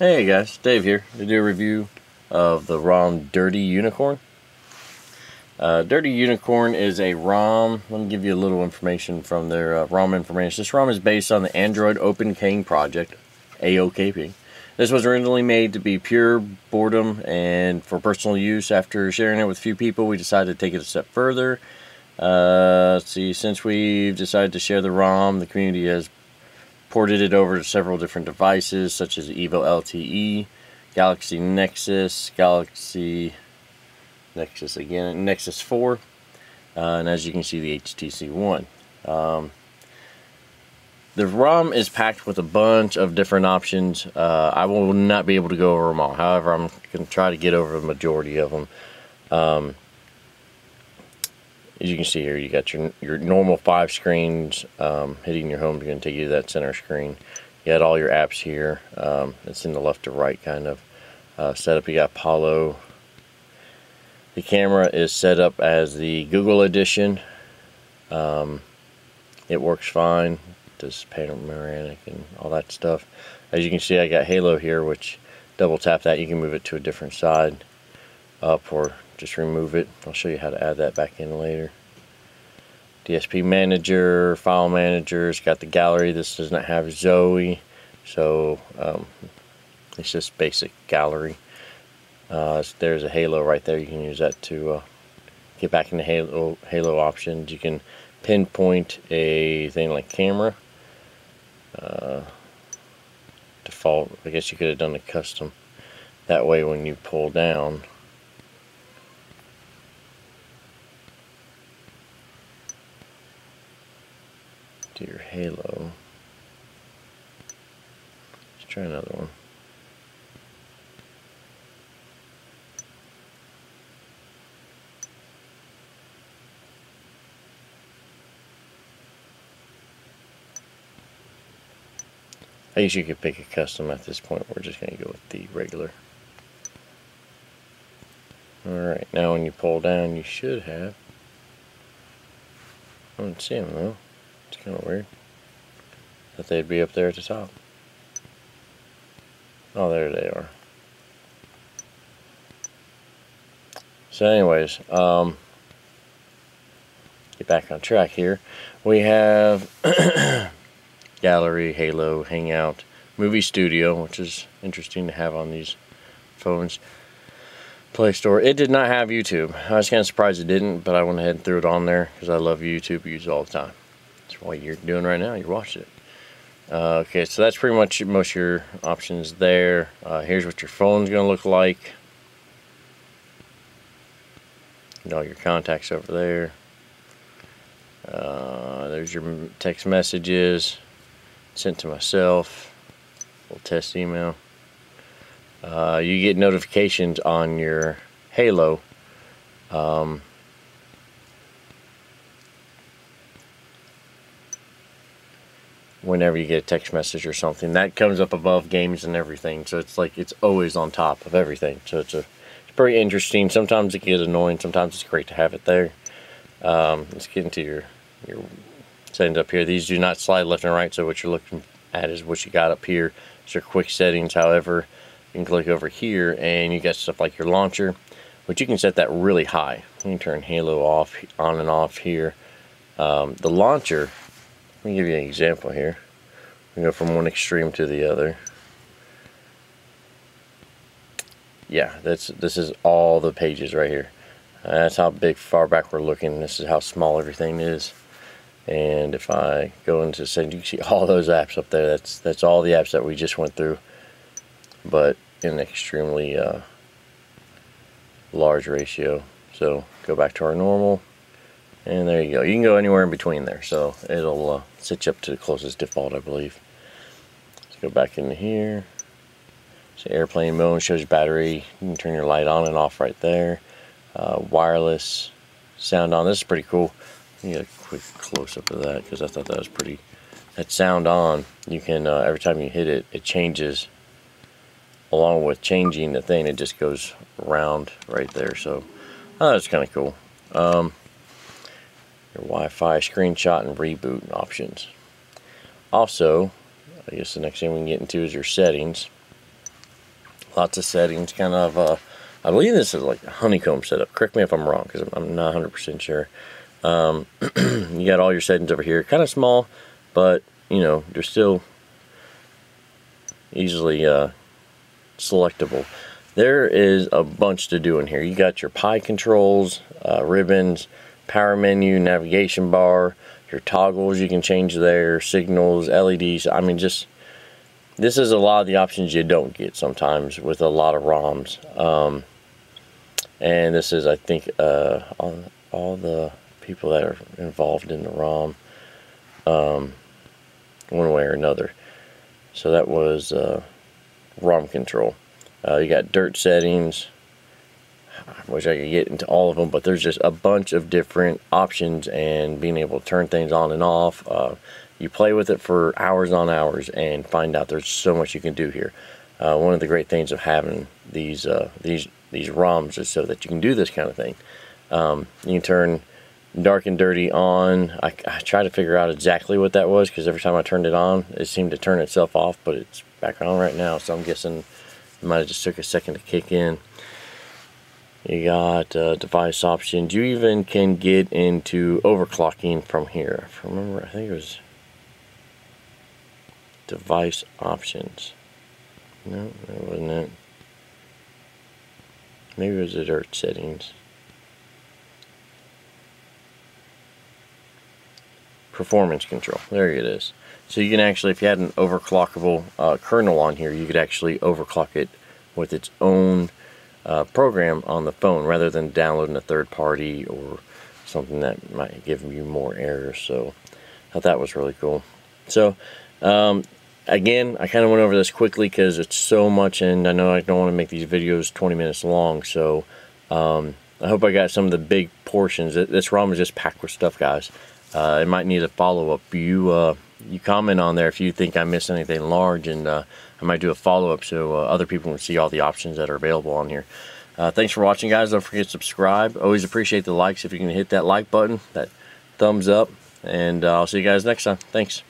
Hey guys, Dave here to do a review of the ROM Dirty Unicorn. Dirty Unicorn is a ROM. Let me give you a little information from their ROM information. This ROM is based on the Android Open Kang Project, AOKP. This was originally made to be pure boredom and for personal use. After sharing it with a few people, we decided to take it a step further. Since we've decided to share the ROM, the community has ported it over to several different devices such as EVO LTE, Galaxy Nexus, Nexus 4, and as you can see the HTC One. The ROM is packed with a bunch of different options. I will not be able to go over them all. However, I'm going to try to get over the majority of them. As you can see here, you got your normal 5 screens. Hitting your home is going to take you to that center screen. You got all your apps here. It's in the left to right kind of setup. You got Apollo. The camera is set up as the Google edition. It works fine. Does panoramic and all that stuff. As you can see, I got Halo here, which double tap that. You can move it to a different side, up or just remove it. I'll show you how to add that back in later. DSP manager, file manager, it's got the gallery. This does not have Zoe, so it's just basic gallery. There's a Halo right there. You can use that to get back into Halo options. You can pinpoint a thing like camera. Default, I guess you could have done a custom. That way when you pull down, to your Halo. Let's try another one. I guess you could pick a custom at this point. We're just going to go with the regular. Alright, now when you pull down, you should have. I don't see them though. It's kind of weird. Thought they'd be up there at the top. Oh, there they are. So anyways, get back on track here. We have Gallery, Halo, Hangout, Movie Studio, which is interesting to have on these phones. Play Store. It did not have YouTube. I was kind of surprised it didn't, but I went ahead and threw it on there because I love YouTube. I use it all the time. That's what you're doing right now. You're watching it. Okay, so that's pretty much most of your options there. Here's what your phone's going to look like. And all your contacts over there. There's your text messages. Sent to myself. Little test email. You get notifications on your Halo. Whenever you get a text message or something, that comes up above games and everything, so it's like it's always on top of everything. So it's pretty interesting. Sometimes it gets annoying. Sometimes it's great to have it there. Let's get into your settings up here. These do not slide left and right, so what you're looking at is what you got up here. It's your quick settings. However, you can click over here and you got stuff like your launcher, which you can set that really high. You can turn Halo off, on and off here. The launcher, let me give you an example here. We go from one extreme to the other. Yeah, this is all the pages right here. That's how big, far back we're looking. This is how small everything is. And if I go into settings, you can see all those apps up there. That's all the apps that we just went through, but in an extremely large ratio. So go back to our normal, and there you go. You can go anywhere in between there, so it'll set you up to the closest default, I believe. Let's go back into here. So airplane mode shows your battery. You can turn your light on and off right there. Wireless sound on. This is pretty cool. Let me get a quick close-up of that because I thought that was pretty. That sound on, you can every time you hit it, it changes. Along with changing the thing, it just goes around right there. So that's kind of cool. Your Wi-Fi screenshot and reboot options. Also, I guess the next thing we can get into is your settings. lots of settings, kind of, I believe this is like a honeycomb setup. Correct me if I'm wrong, because I'm not 100% sure. You got all your settings over here, kind of small, but you know, they're still easily selectable. There is a bunch to do in here. You got your PIE controls, ribbons, power menu, navigation bar, your toggles you can change there, signals, LEDs. I mean, just, this is a lot of the options you don't get sometimes with a lot of ROMs. And this is, I think, on all the people that are involved in the ROM one way or another. So that was ROM control. You got dirt settings. I wish I could get into all of them, but there's just a bunch of different options and being able to turn things on and off. You play with it for hours on hours and find out there's so much you can do here. One of the great things of having these ROMs is so that you can do this kind of thing. You can turn dark and dirty on. I tried to figure out exactly what that was, because every time I turned it on, it seemed to turn itself off, but it's back on right now, so I'm guessing it might have just took a second to kick in. You got device options. You even can get into overclocking from here. If I remember, I think it was device options. No, that wasn't it. Maybe it was the dirt settings. Performance control. There it is. So you can actually, if you had an overclockable kernel on here, you could actually overclock it with its own program on the phone, rather than downloading a third party or something that might give you more errors. So I thought that was really cool. So again, I kind of went over this quickly because it's so much, and I know I don't want to make these videos 20 minutes long, so I hope I got some of the big portions. This ROM is just packed with stuff, guys. It might need a follow-up. You comment on there if you think I missed anything large, and I might do a follow-up so other people can see all the options that are available on here. Thanks for watching, guys. Don't forget to subscribe. Always appreciate the likes. If you can hit that like button, that thumbs up, and I'll see you guys next time. Thanks.